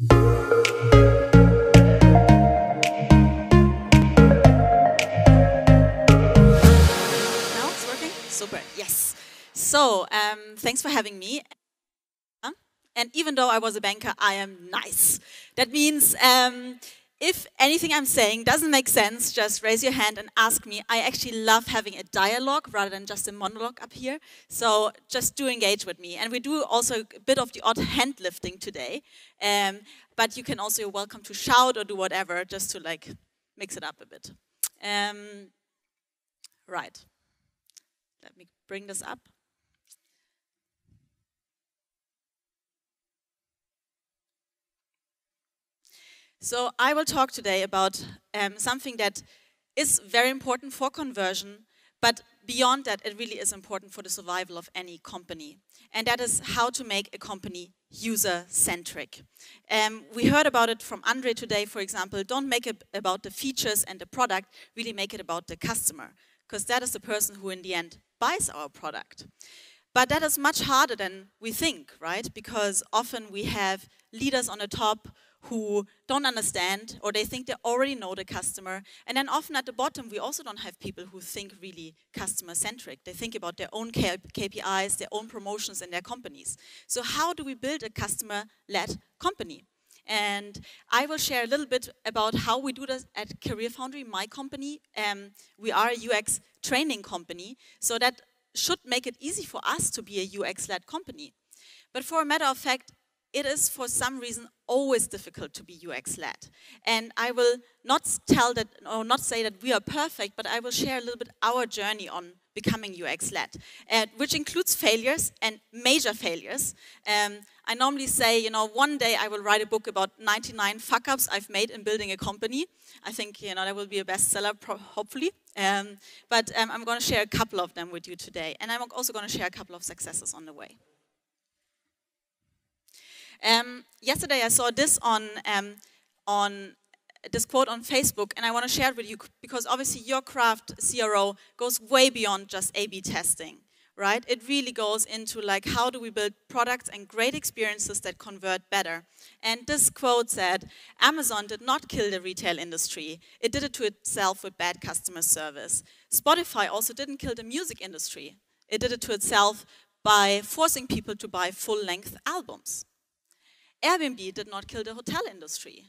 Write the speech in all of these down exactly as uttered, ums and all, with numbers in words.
Now it's working? Super, yes. So, um, thanks for having me. And even though I was a banker, I am nice. That means um, if anything I'm saying doesn't make sense, just raise your hand and ask me. I actually love having a dialogue rather than just a monologue up here. So just do engage with me. And we do also a bit of the odd hand lifting today. Um, but you can also, you're welcome to shout or do whatever, just to like mix it up a bit. Um, right. Let me bring this up. So I will talk today about um, something that is very important for conversion, but beyond that, it really is important for the survival of any company. And that is how to make a company user-centric. Um, we heard about it from Andre today, for example. Don't make it about the features and the product, really make it about the customer, because that is the person who in the end buys our product. But that is much harder than we think, right? Because often we have leaders on the top who don't understand, or they think they already know the customer. And then often at the bottom, we also don't have people who think really customer-centric. They think about their own K P Is, their own promotions in their companies. So how do we build a customer-led company? And I will share a little bit about how we do this at Career Foundry, my company. Um, we are a U X training company, so that should make it easy for us to be a U X-led company. But for a matter of fact, it is for some reason always difficult to be U X-led. And I will not tell that, or not say that we are perfect, but I will share a little bit our journey on becoming U X-led, uh, which includes failures and major failures. Um, I normally say, you know, one day I will write a book about ninety-nine fuck-ups I've made in building a company. I think, you know, that will be a bestseller, hopefully. Um, but um, I'm going to share a couple of them with you today. And I'm also going to share a couple of successes on the way. Um, yesterday I saw this on, um, on this quote on Facebook, and I want to share it with you because obviously your craft, C R O, goes way beyond just A B testing, right? It really goes into like, how do we build products and great experiences that convert better? And this quote said, Amazon did not kill the retail industry. It did it to itself with bad customer service. Spotify also didn't kill the music industry. It did it to itself by forcing people to buy full-length albums. Airbnb did not kill the hotel industry.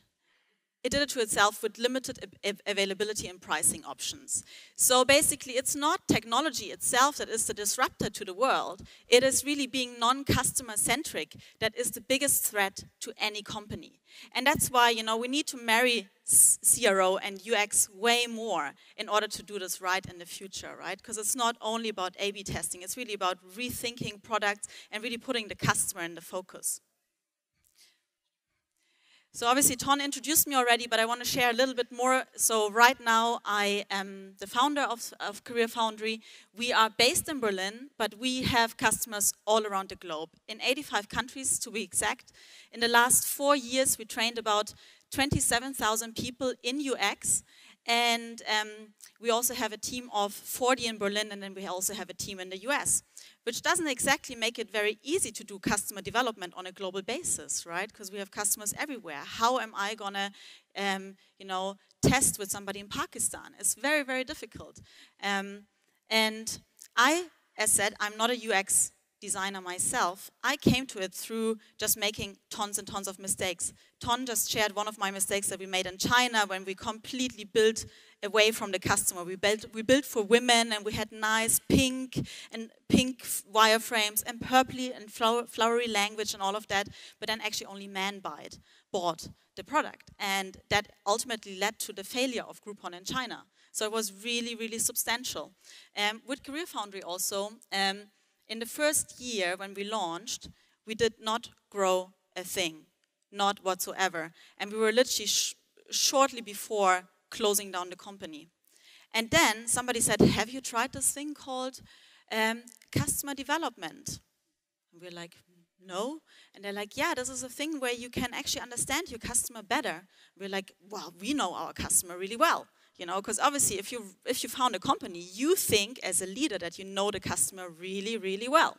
It did it to itself with limited availability and pricing options. So basically, it's not technology itself that is the disruptor to the world. It is really being non-customer centric that is the biggest threat to any company. And that's why, you know, we need to marry C R O and U X way more in order to do this right in the future, right? Because it's not only about A B testing. It's really about rethinking products and really putting the customer in the focus. So obviously, Ton introduced me already, but I want to share a little bit more. So right now, I am the founder of, of Career Foundry. We are based in Berlin, but we have customers all around the globe, in eighty-five countries to be exact. In the last four years, we trained about twenty-seven thousand people in U X. And um, we also have a team of forty in Berlin, and then we also have a team in the U S, which doesn't exactly make it very easy to do customer development on a global basis, right? Because we have customers everywhere. How am I going to, um, you know, test with somebody in Pakistan? It's very, very difficult. Um, and I, as said, I'm not a U X designer myself. I came to it through just making tons and tons of mistakes. Ton just shared one of my mistakes that we made in China when we completely built away from the customer. We built, we built for women, and we had nice pink and pink wireframes and purpley and flower, flowery language and all of that, but then actually only men buy it, bought the product. And that ultimately led to the failure of Groupon in China. So it was really, really substantial. Um, with Career Foundry also, um, in the first year when we launched, we did not grow a thing, not whatsoever. And we were literally sh shortly before closing down the company. And then somebody said, have you tried this thing called um, customer development? And we're like, no. And they're like, yeah, this is a thing where you can actually understand your customer better. We're like, well, we know our customer really well. You know, because obviously if you if you found a company, you think as a leader that you know the customer really, really well.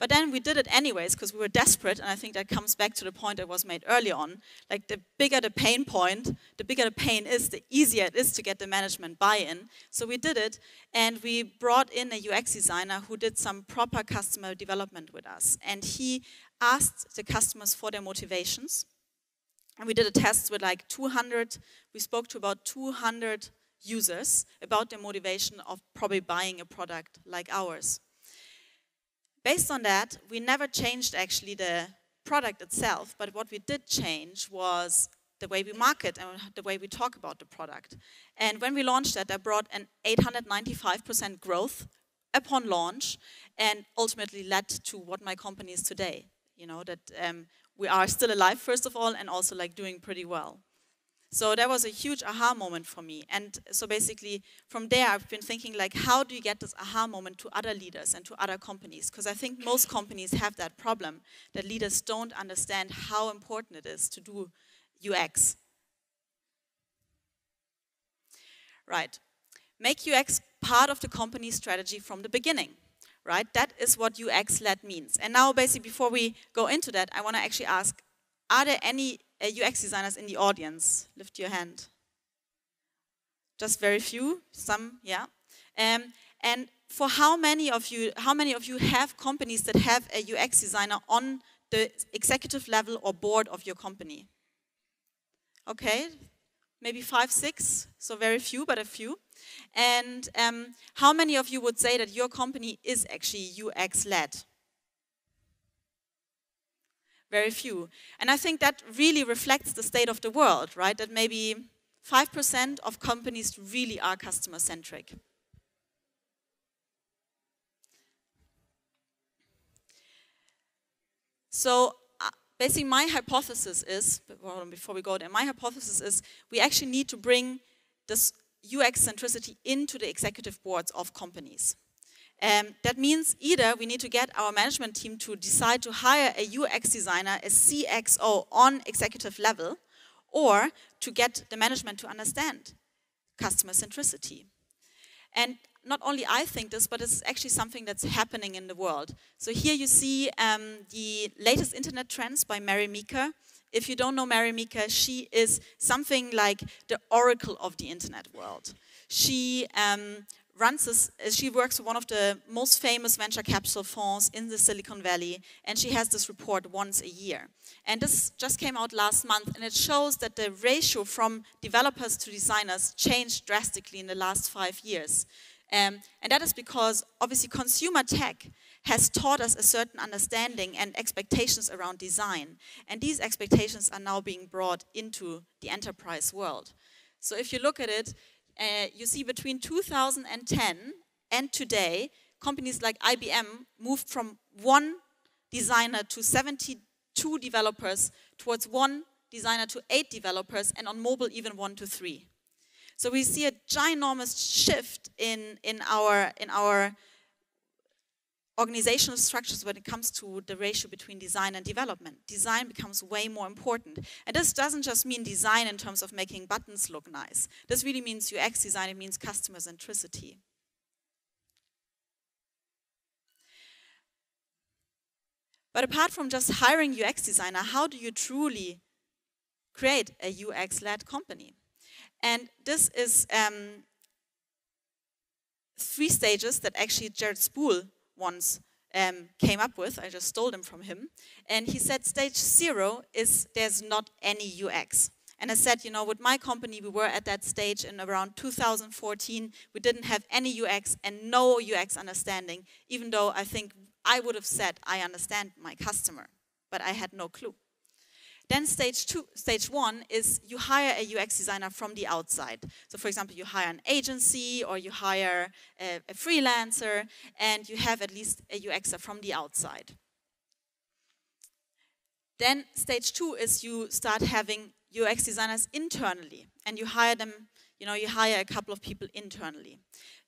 But then we did it anyways because we were desperate, and I think that comes back to the point that was made earlier on. Like, the bigger the pain point, the bigger the pain is, the easier it is to get the management buy-in. So we did it, and we brought in a U X designer who did some proper customer development with us. And he asked the customers for their motivations. And we did a test with like two hundred, we spoke to about two hundred users about their motivation of probably buying a product like ours. Based on that, we never changed actually the product itself, but what we did change was the way we market and the way we talk about the product. And when we launched that, that brought an eight hundred ninety-five percent growth upon launch and ultimately led to what my company is today. You know, that um, we are still alive, first of all, and also like doing pretty well. So that was a huge aha moment for me. And so basically from there I've been thinking, like, how do you get this aha moment to other leaders and to other companies? Because I think most companies have that problem, that leaders don't understand how important it is to do U X. Right. Make U X part of the company strategy from the beginning. Right? That is what U X-led means. And now basically before we go into that, I want to actually ask, are there any Uh, U X designers in the audience? Lift your hand. Just very few, some, yeah. Um, and for how many of you, how many of you have companies that have a U X designer on the executive level or board of your company? Okay, maybe five, six, so very few, but a few. And um, how many of you would say that your company is actually U X-led? Very few. And I think that really reflects the state of the world, right? That maybe five percent of companies really are customer-centric. So uh, basically my hypothesis is, before we go there, my hypothesis is we actually need to bring this U X centricity into the executive boards of companies. Um, that means either we need to get our management team to decide to hire a U X designer, a C X O on executive level, or to get the management to understand customer centricity. And not only I think this, but it's actually something that's happening in the world. So here you see um, the latest internet trends by Mary Meeker. If you don't know Mary Meeker, she is something like the oracle of the internet world. She... Um, Runs this, she works for one of the most famous venture capital funds in the Silicon Valley, and she has this report once a year. And this just came out last month, and it shows that the ratio from developers to designers changed drastically in the last five years. Um, and that is because, obviously, consumer tech has taught us a certain understanding and expectations around design. And these expectations are now being brought into the enterprise world. So if you look at it, Uh, you see between two thousand ten and today, companies like I B M moved from one designer to seventy-two developers, towards one designer to eight developers, and on mobile even one to three. So we see a ginormous shift in, in, our, in our organizational structures when it comes to the ratio between design and development. Design becomes way more important. And this doesn't just mean design in terms of making buttons look nice. This really means U X design, it means customer centricity. But apart from just hiring U X designer, how do you truly create a U X-led company? And this is um, three stages that actually Jared Spool once um, came up with. I just stole them from him. And he said stage zero is there's not any U X. And I said, you know, with my company, we were at that stage in around two thousand fourteen. We didn't have any U X and no U X understanding, even though I think I would have said I understand my customer, but I had no clue. Then stage two, stage one is you hire a U X designer from the outside. So for example, you hire an agency or you hire a, a freelancer, and you have at least a U Xer from the outside. Then stage two is you start having U X designers internally, and you hire them, you know, you hire a couple of people internally.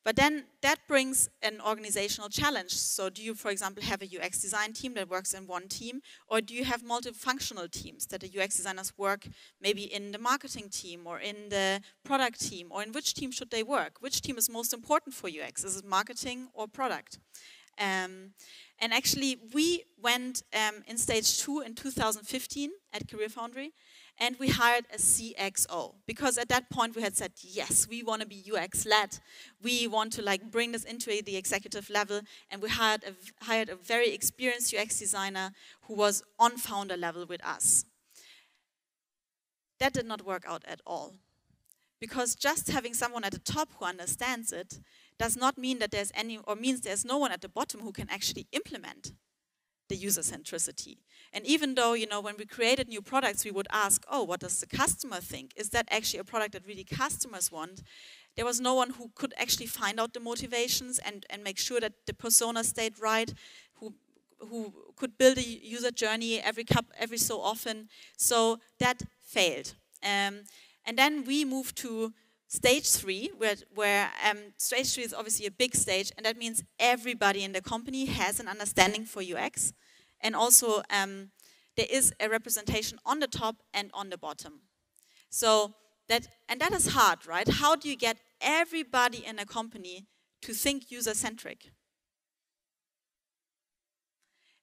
But then that brings an organizational challenge. So do you, for example, have a U X design team that works in one team? Or do you have multifunctional teams that the U X designers work maybe in the marketing team or in the product team? Or in which team should they work? Which team is most important for U X? Is it marketing or product? Um, and actually, we went um, in stage two in two thousand fifteen at Career Foundry, and we hired a C X O, because at that point we had said, yes, we want to be U X-led. We want to like bring this into the executive level, and we hired a, hired a very experienced U X designer who was on founder level with us. That did not work out at all, because just having someone at the top who understands it does not mean that there's any, or means there's no one at the bottom who can actually implement the user centricity. And even though, you know, when we created new products, we would ask, oh, what does the customer think? Is that actually a product that really customers want? There was no one who could actually find out the motivations and, and make sure that the persona stayed right, who, who could build a user journey every, cup, every so often. So that failed. Um, and then we moved to stage three, where, where um, stage three is obviously a big stage, and that means everybody in the company has an understanding for U X. And also, um, there is a representation on the top and on the bottom. So that, and that is hard, right? How do you get everybody in a company to think user-centric?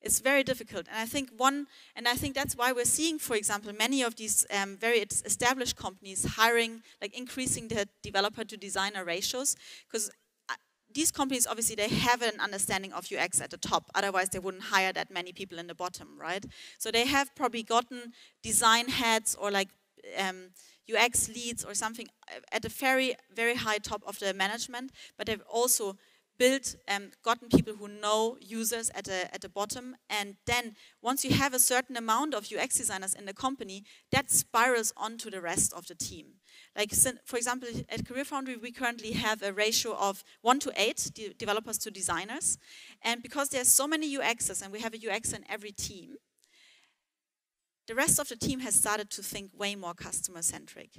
It's very difficult, and I think one, and I think that's why we're seeing, for example, many of these um, very established companies hiring, like increasing the developer to designer ratios, because these companies, obviously, they have an understanding of U X at the top. Otherwise, they wouldn't hire that many people in the bottom, right? So they have probably gotten design heads or like um, U X leads or something at the very, very high top of the management. But they've also built um, gotten people who know users at the at the bottom. And then once you have a certain amount of U X designers in the company, that spirals onto the rest of the team. Like, for example, at Career Foundry, we currently have a ratio of one to eight de developers to designers. And because there's so many U Xers, and we have a U X in every team, the rest of the team has started to think way more customer-centric.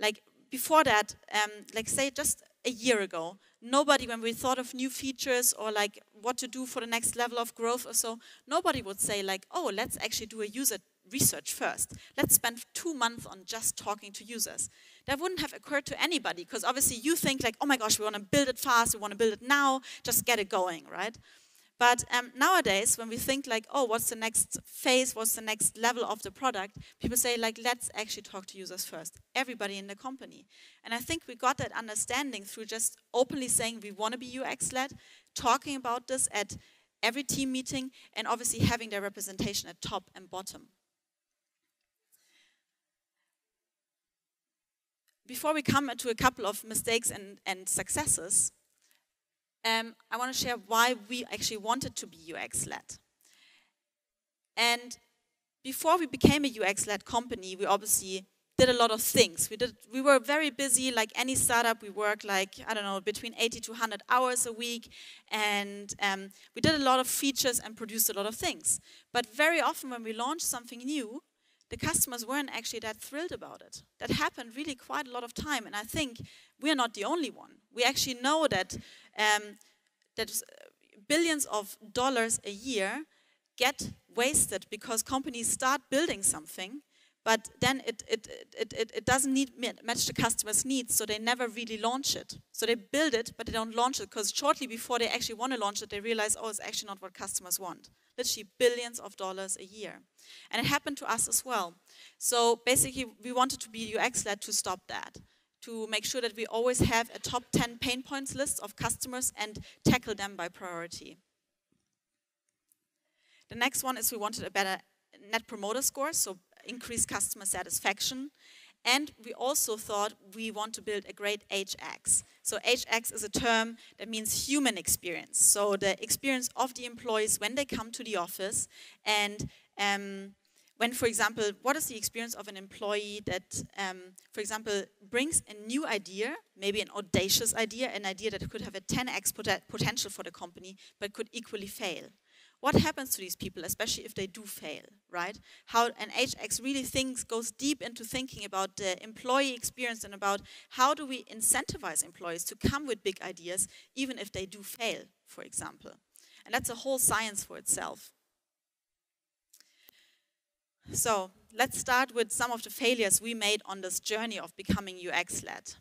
Like, before that, um, like, say, just a year ago, nobody, when we thought of new features or, like, what to do for the next level of growth or so, nobody would say, like, oh, let's actually do a user research first. Let's spend two months on just talking to users. That wouldn't have occurred to anybody, because obviously you think like, oh my gosh, we want to build it fast, we want to build it now, just get it going, right? But um, nowadays, when we think like, oh, what's the next phase, what's the next level of the product, people say like, let's actually talk to users first, everybody in the company. And I think we got that understanding through just openly saying we want to be U X-led, talking about this at every team meeting, and obviously having their representation at top and bottom. Before we come to a couple of mistakes and, and successes, um, I want to share why we actually wanted to be U X-led. And before we became a U X-led company, we obviously did a lot of things. We, did, we were very busy, like any startup. We worked like, I don't know, between eighty to one hundred hours a week. And um, we did a lot of features and produced a lot of things. But very often when we launched something new, the customers weren't actually that thrilled about it. That happened really quite a lot of time, and I think we're not the only one. We actually know that, um, that billions of dollars a year get wasted because companies start building something, but then it, it, it, it, it doesn't need, match the customer's needs, so they never really launch it. So they build it, but they don't launch it, because shortly before they actually want to launch it, they realize, oh, it's actually not what customers want. Literally billions of dollars a year. And it happened to us as well. So basically, we wanted to be U X-led to stop that, to make sure that we always have a top ten pain points list of customers and tackle them by priority. The next one is we wanted a better net promoter score, so increased customer satisfaction. And we also thought we want to build a great H X. So H X is a term that means human experience. So the experience of the employees when they come to the office, and um, when, for example, what is the experience of an employee that, um, for example, brings a new idea, maybe an audacious idea, an idea that could have a ten X pot- potential for the company, but could equally fail. What happens to these people, especially if they do fail, right? How an H X really thinks, goes deep into thinking about the employee experience and about how do we incentivize employees to come with big ideas, even if they do fail, for example. And that's a whole science for itself. So let's start with some of the failures we made on this journey of becoming U X-led.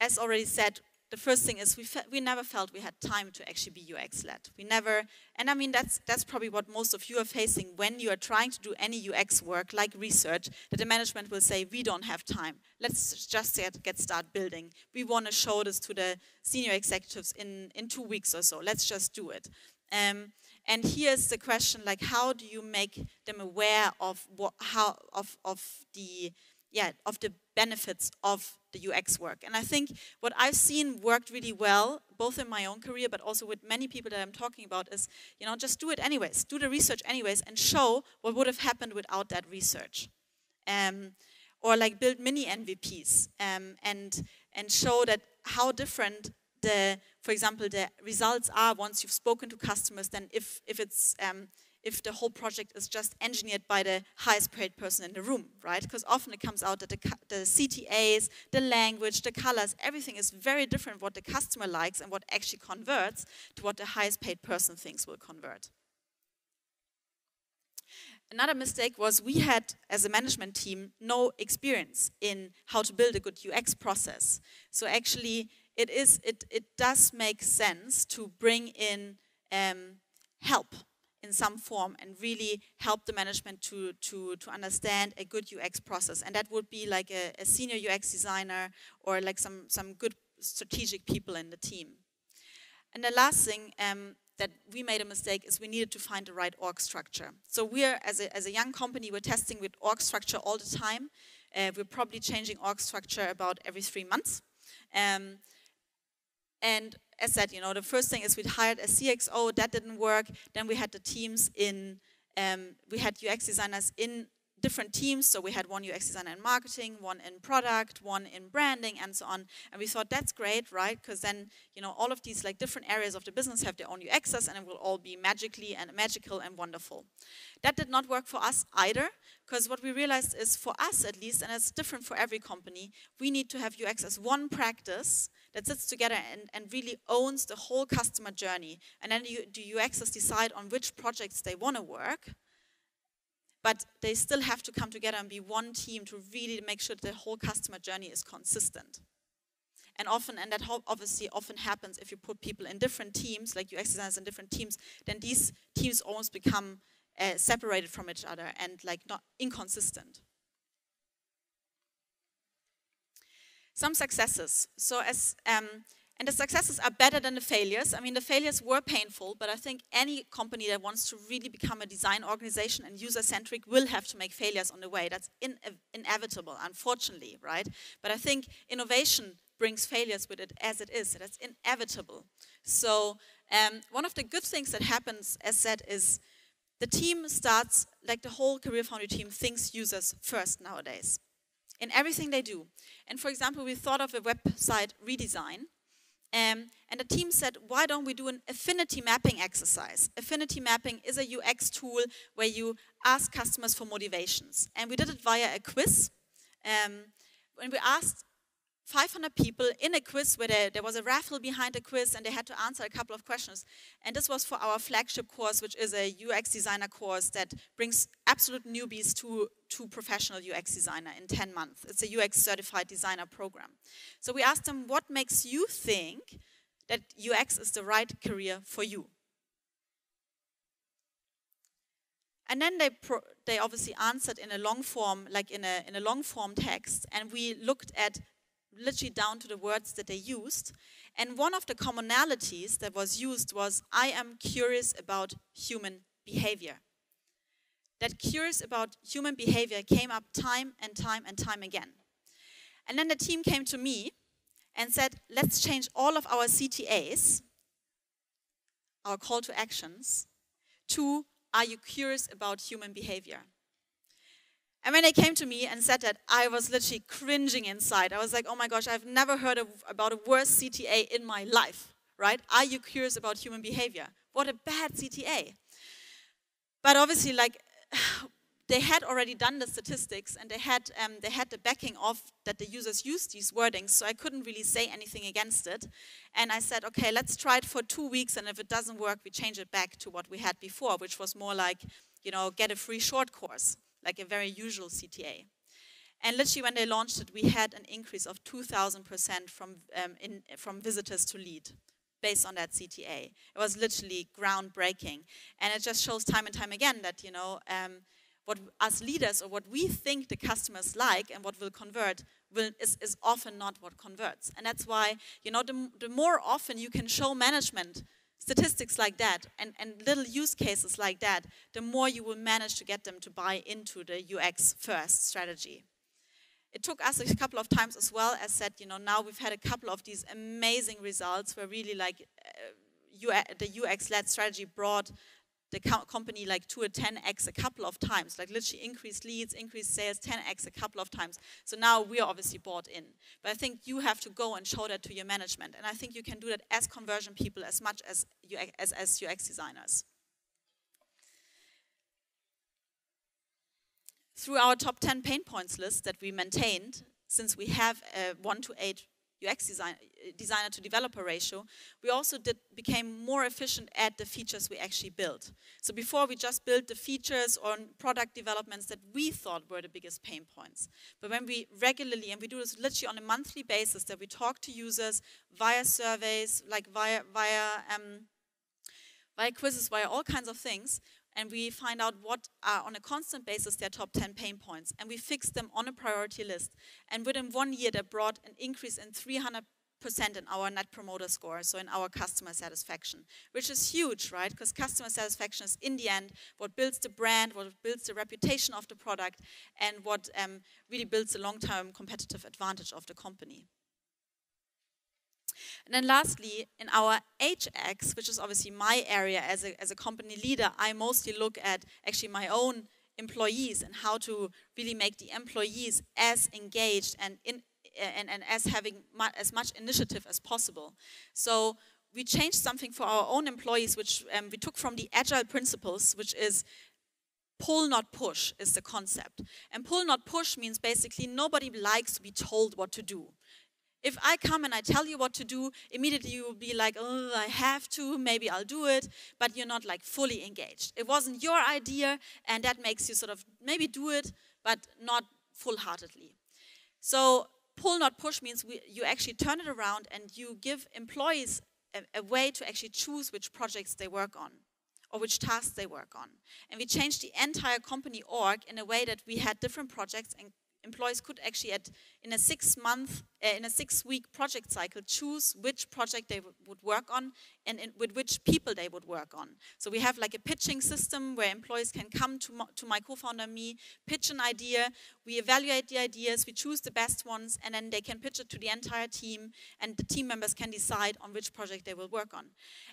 As already said, the first thing is we fe we never felt we had time to actually be U X-led. We never, and I mean, that's, that's probably what most of you are facing when you are trying to do any U X work, like research, that the management will say, we don't have time. Let's just get, get start building. We want to show this to the senior executives in, in two weeks or so. Let's just do it. Um, and here's the question, like, how do you make them aware of what, how, of, of the, yeah, of the benefits of the U X work? And I think what I've seen worked really well, both in my own career, but also with many people that I'm talking about, is, you know, just do it anyways, do the research anyways, and show what would have happened without that research. Um, or like build mini M V Ps um, and, and show that how different the, for example, the results are once you've spoken to customers than if, if it's, um, if the whole project is just engineered by the highest paid person in the room, right? Because often it comes out that the, the C T As, the language, the colors, everything is very different what the customer likes and what actually converts to what the highest paid person thinks will convert. Another mistake was we had, as a management team, no experience in how to build a good U X process. So actually, it, is, it, it does make sense to bring in um, help in some form and really help the management to, to, to understand a good U X process. And that would be like a, a senior U X designer or like some, some good strategic people in the team. And the last thing um, that we made a mistake is we needed to find the right org structure. So we're, as a, as a young company, we're testing with org structure all the time. Uh, we're probably changing org structure about every three months. Um, and as said, you know, the first thing is we'd hired a C X O, that didn't work. Then we had the teams in, um, we had U X designers in different teams. So we had one U X designer in marketing, one in product, one in branding, and so on. And we thought that's great, right? Because then, you know, all of these like different areas of the business have their own U Xs and it will all be magically and magical and wonderful. That did not work for us either, because what we realized is for us at least, and it's different for every company, we need to have U X as one practice that sits together and, and really owns the whole customer journey. And then you, the U Xers decide on which projects they want to work, but they still have to come together and be one team to really make sure that the whole customer journey is consistent. And often, and that obviously often happens if you put people in different teams, like U X designers in different teams, then these teams almost become uh, separated from each other and like not inconsistent. Some successes. So as um, and the successes are better than the failures. I mean, the failures were painful, but I think any company that wants to really become a design organization and user-centric will have to make failures on the way. That's in inevitable, unfortunately, right? But I think innovation brings failures with it as it is. That's inevitable. So um, one of the good things that happens, as said, is the team starts, like the whole Career Foundry team thinks users first nowadays in everything they do. And for example, we thought of a website redesign, um, and the team said, why don't we do an affinity mapping exercise? Affinity mapping is a U X tool where you ask customers for motivations. And we did it via a quiz. Um, when we asked five hundred people in a quiz where they, there was a raffle behind the quiz and they had to answer a couple of questions. And this was for our flagship course, which is a U X designer course that brings absolute newbies to, to professional U X designer in ten months. It's a U X certified designer program. So we asked them, what makes you think that U X is the right career for you? And then they, pro they obviously answered in a long form, like in a, in a long form text. And we looked at literally down to the words that they used. And one of the commonalities that was used was, I am curious about human behavior. That curious about human behavior came up time and time and time again. And then the team came to me and said, let's change all of our C T As, our call to actions, to, are you curious about human behavior? And when they came to me and said that, I was literally cringing inside. I was like, oh my gosh, I've never heard of, about a worse C T A in my life, right? Are you curious about human behavior? What a bad C T A. But obviously, like, they had already done the statistics and they had, um, they had the backing of that the users used these wordings, so I couldn't really say anything against it. And I said, okay, let's try it for two weeks, and if it doesn't work, we change it back to what we had before, which was more like, you know, get a free short course, like a very usual C T A. And literally when they launched it, we had an increase of two thousand percent from, um, in, from visitors to lead based on that C T A. It was literally groundbreaking. And it just shows time and time again that, you know, um, what us leaders or what we think the customers like and what will convert will, is, is often not what converts. And that's why, you know, the, the more often you can show management statistics like that and, and little use cases like that, the more you will manage to get them to buy into the U X first strategy. It took us a couple of times as well, as said, you know, now we've had a couple of these amazing results where really like uh, the U X-led strategy brought the co company like to a ten X a couple of times, like literally increased leads, increased sales, ten X a couple of times. So now we are obviously bought in. But I think you have to go and show that to your management. And I think you can do that as conversion people as much as U X, as, as U X designers. Through our top ten pain points list that we maintained, since we have a one to eight U X design, designer to developer ratio, we also did, became more efficient at the features we actually built. So before we just built the features or product developments that we thought were the biggest pain points. But when we regularly, and we do this literally on a monthly basis, that we talk to users via surveys, like via, via, um, via quizzes, via all kinds of things, and we find out what are on a constant basis their top ten pain points, and we fix them on a priority list. And within one year, that brought an increase in three hundred percent in our Net Promoter Score, so in our customer satisfaction, which is huge, right? Because customer satisfaction is, in the end, what builds the brand, what builds the reputation of the product, and what um, really builds the long-term competitive advantage of the company. And then lastly, in our H X, which is obviously my area as a, as a company leader, I mostly look at actually my own employees and how to really make the employees as engaged and, in, and, and as having mu as much initiative as possible. So we changed something for our own employees, which um, we took from the Agile principles, which is pull, not push, is the concept. And pull, not push means basically nobody likes to be told what to do. If I come and I tell you what to do, immediately you will be like, oh, I have to, maybe I'll do it, but you're not like fully engaged. It wasn't your idea, and that makes you sort of maybe do it, but not full-heartedly. So pull, not push means we, you actually turn it around and you give employees a, a way to actually choose which projects they work on or which tasks they work on. And we changed the entire company org in a way that we had different projects and employees could actually, at, in a six-month, uh, in a six-week project cycle, choose which project they would work on and in, with which people they would work on. So we have like a pitching system where employees can come to, mo to my co-founder, me, pitch an idea. We evaluate the ideas, we choose the best ones, and then they can pitch it to the entire team, and the team members can decide on which project they will work on.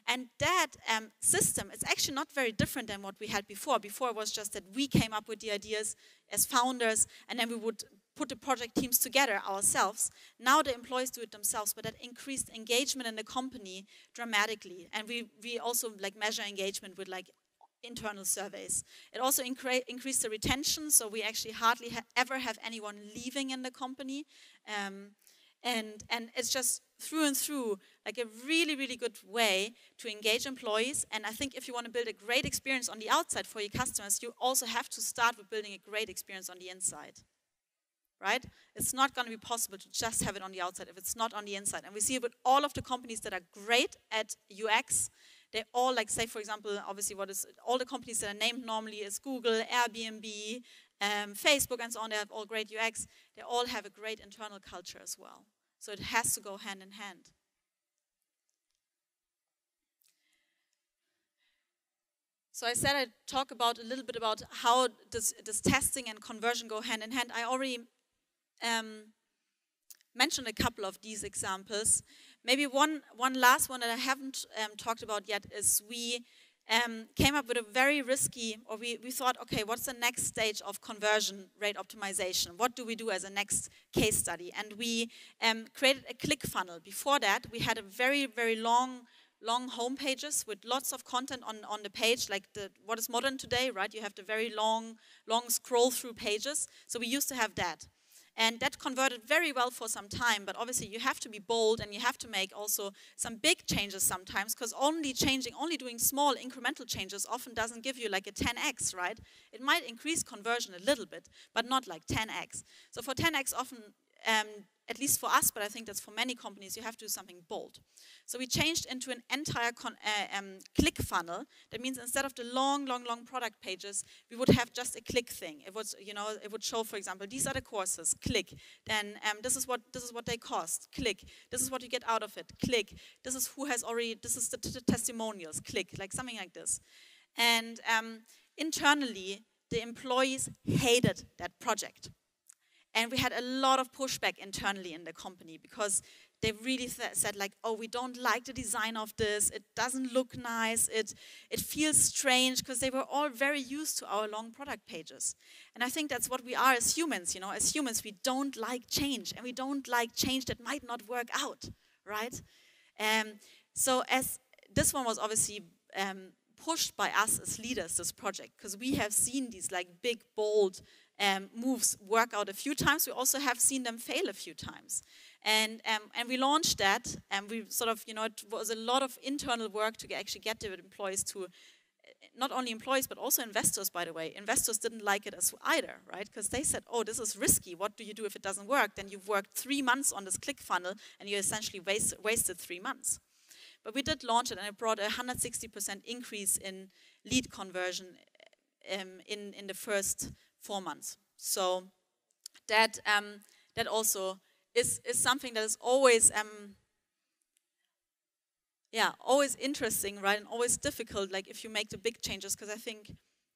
And that um, system is actually not very different than what we had before. Before it was just that we came up with the ideas as founders, and then we would put the project teams together ourselves. Now the employees do it themselves, but that increased engagement in the company dramatically. And we, we also like measure engagement with like internal surveys. It also incre increased the retention, so we actually hardly ha ever have anyone leaving in the company. Um, and, and it's just through and through like a really, really good way to engage employees. And I think if you want to build a great experience on the outside for your customers, you also have to start with building a great experience on the inside, right? It's not going to be possible to just have it on the outside if it's not on the inside. And we see it with all of the companies that are great at U X. They all, like, say, for example, obviously what is, all the companies that are named normally is Google, Airbnb, um, Facebook, and so on. They have all great U X. They all have a great internal culture as well. So it has to go hand in hand. So I said I'd talk about a little bit about how does, does testing and conversion go hand in hand. I already um, mentioned a couple of these examples. Maybe one, one last one that I haven't um, talked about yet is we um, came up with a very risky, or we, we thought, okay, what's the next stage of conversion rate optimization? What do we do as a next case study? And we um, created a click funnel. Before that, we had a very, very long long home pages with lots of content on, on the page, like the, what is modern today, right? You have the very long, long scroll through pages. So we used to have that. And that converted very well for some time, but obviously you have to be bold and you have to make also some big changes sometimes, because only changing, only doing small incremental changes often doesn't give you like a ten X, right? It might increase conversion a little bit, but not like ten X. So for ten X often, um, at least for us, but I think that's for many companies, you have to do something bold. So we changed into an entire con uh, um, click funnel. That means instead of the long, long, long product pages, we would have just a click thing. It was, you know, it would show, for example, these are the courses, click. Then um, this is what this is what they cost, click. This is what you get out of it, click. This is who has already. This is the, t the testimonials, click. Like something like this. And um, internally, the employees hated that project. And we had a lot of pushback internally in the company because they really th said like, oh, we don't like the design of this. It doesn't look nice. It, it feels strange, because they were all very used to our long product pages. And I think that's what we are as humans, you know. As humans, we don't like change, and we don't like change that might not work out, right? Um, so as this one was obviously um, pushed by us as leaders, this project, because we have seen these like big, bold Um, moves work out a few times. We also have seen them fail a few times, and um, and we launched that, and we sort of, you know, it was a lot of internal work to actually get the employees to, not only employees but also investors. By the way, investors didn't like it as either, right? Because they said, oh, this is risky. What do you do if it doesn't work? Then you've worked three months on this click funnel, and you essentially waste, wasted three months. But we did launch it, and it brought a one hundred sixty percent increase in lead conversion um, in in the first four months. So that um, that also is is something that is always um, yeah always interesting, right? And always difficult, like if you make the big changes, because I think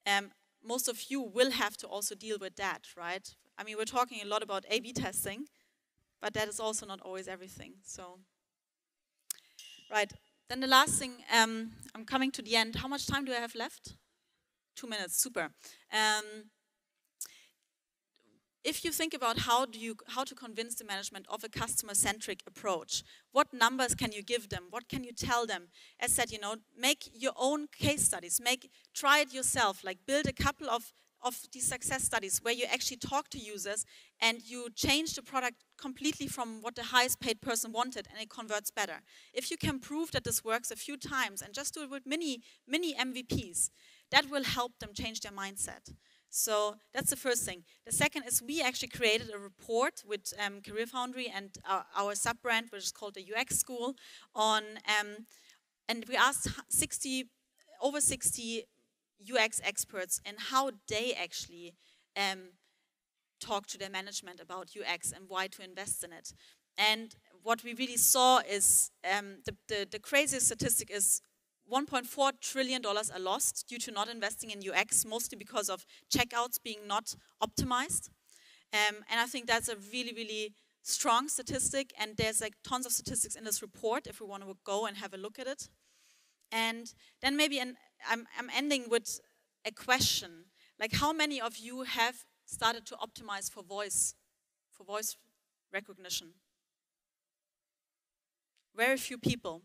um, most of you will have to also deal with that, right? I mean, we're talking a lot about A B testing, but that is also not always everything. So right, then the last thing, um, I'm coming to the end. How much time do I have left? Two minutes, super. Um, If you think about how do you how to convince the management of a customer-centric approach, what numbers can you give them? What can you tell them? As said, you know, make your own case studies. Make try it yourself. Like build a couple of of these success studies where you actually talk to users and you change the product completely from what the highest paid person wanted, and it converts better. If you can prove that this works a few times and just do it with mini mini M V Ps, that will help them change their mindset. So that's the first thing. The second is we actually created a report with um, Career Foundry and our, our sub-brand, which is called the U X School, on, um, and we asked sixty, over sixty U X experts and how they actually um, talk to their management about U X and why to invest in it. And what we really saw is, um, the, the, the craziest statistic is, one point four trillion dollars are lost due to not investing in U X, mostly because of checkouts being not optimized. Um, and I think that's a really, really strong statistic. And there's like tons of statistics in this report if we want to go and have a look at it. And then maybe an, I'm, I'm ending with a question. Like, how many of you have started to optimize for voice, for voice recognition? Very few people.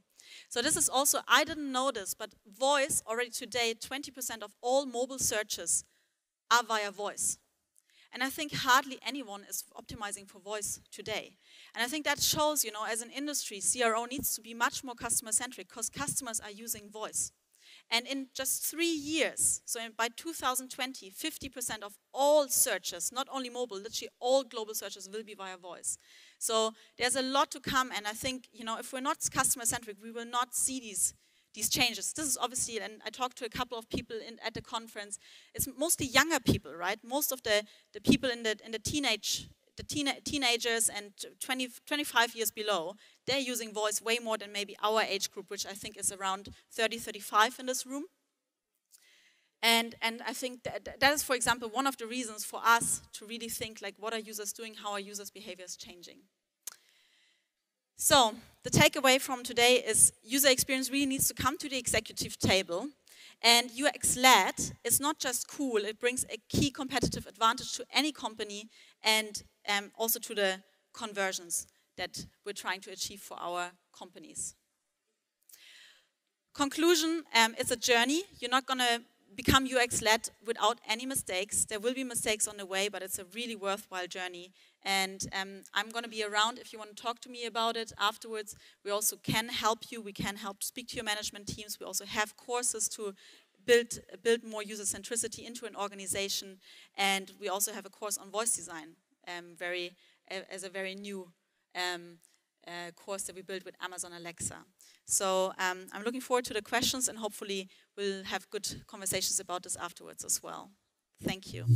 So this is also, I didn't know this, but voice already today, twenty percent of all mobile searches are via voice. And I think hardly anyone is optimizing for voice today. And I think that shows, you know, as an industry, C R O needs to be much more customer-centric, because customers are using voice. And in just three years, so in, by two thousand twenty, fifty percent of all searches, not only mobile, literally all global searches will be via voice. So there's a lot to come, and I think, you know, if we're not customer-centric, we will not see these, these changes. This is obviously, and I talked to a couple of people in, at the conference, it's mostly younger people, right? Most of the, the people in the, in the teenage, the teen, teenagers and twenty, twenty-five years below, they're using voice way more than maybe our age group, which I think is around thirty, thirty-five in this room. And, and I think that, that is, for example, one of the reasons for us to really think, like, what are users doing? How are users' behaviors changing? So the takeaway from today is user experience really needs to come to the executive table. And U X-led is not just cool. It brings a key competitive advantage to any company, and um, also to the conversions that we're trying to achieve for our companies. Conclusion, um, it's a journey. You're not going to become U X-led without any mistakes. There will be mistakes on the way, but it's a really worthwhile journey. And um, I'm going to be around if you want to talk to me about it afterwards. We also can help you. We can help speak to your management teams. We also have courses to build, build more user-centricity into an organization. And we also have a course on voice design um, very, as a very new um, uh, course that we built with Amazon Alexa. So um, I'm looking forward to the questions, and hopefully we'll have good conversations about this afterwards as well. Thank you.